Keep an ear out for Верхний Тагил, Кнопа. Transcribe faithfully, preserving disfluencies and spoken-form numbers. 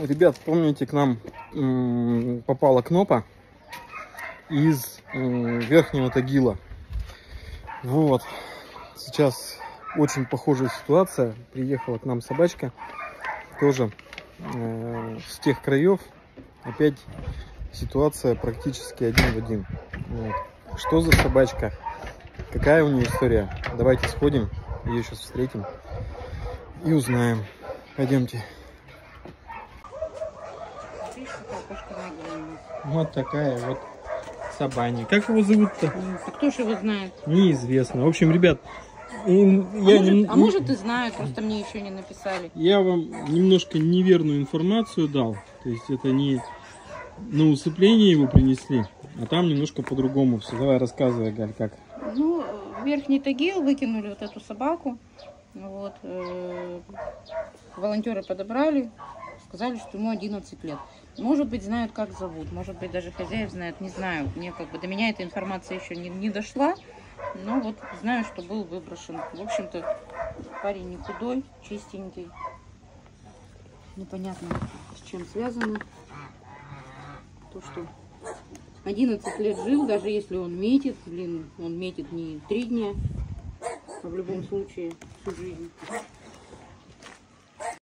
Ребят, помните, к нам м, попала Кнопа из м, Верхнего Тагила. Вот. Сейчас очень похожая ситуация. Приехала к нам собачка. Тоже э, с тех краев. Опять ситуация практически один в один. Вот. Что за собачка? Какая у нее история? Давайте сходим. Ее сейчас встретим и узнаем. Пойдемте. Вот такая вот собаня. Как его зовут-то? А кто же его знает? Неизвестно. В общем, ребят, а, я может, не... а может и знаю, просто мне еще не написали. Я вам немножко неверную информацию дал. То есть это не на усыпление его принесли, а там немножко по-другому все. Давай рассказывай, Галь, как. Ну, в Верхний Тагил выкинули вот эту собаку. Вот, э, волонтеры подобрали, сказали, что ему одиннадцать лет. Может быть, знают, как зовут, может быть, даже хозяев знают, не знаю. Мне как бы до меня эта информация еще не, не дошла, но вот знаю, что был выброшен. В общем-то, парень не худой, чистенький. Непонятно, с чем связано. То, что одиннадцать лет жил, даже если он метит, блин, он метит не три дня. В любом случае, всю жизнь.